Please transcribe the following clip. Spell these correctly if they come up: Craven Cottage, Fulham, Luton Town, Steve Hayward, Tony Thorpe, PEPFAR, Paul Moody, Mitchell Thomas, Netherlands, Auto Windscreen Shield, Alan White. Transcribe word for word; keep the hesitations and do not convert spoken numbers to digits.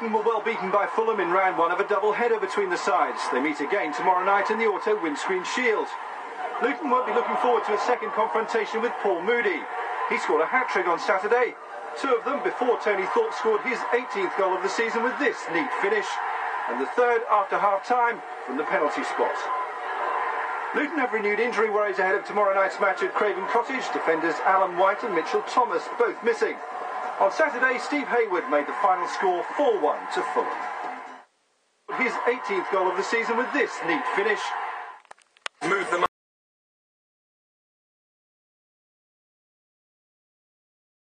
Luton were well beaten by Fulham in round one of a double-header between the sides. They meet again tomorrow night in the Auto Windscreen Shield. Luton won't be looking forward to a second confrontation with Paul Moody. He scored a hat-trick on Saturday, two of them before Tony Thorpe scored his eighteenth goal of the season with this neat finish, and the third after half-time from the penalty spot. Luton have renewed injury worries ahead of tomorrow night's match at Craven Cottage, defenders Alan White and Mitchell Thomas both missing. On Saturday, Steve Hayward made the final score four one to Fulham. His eighteenth goal of the season with this neat finish. Move them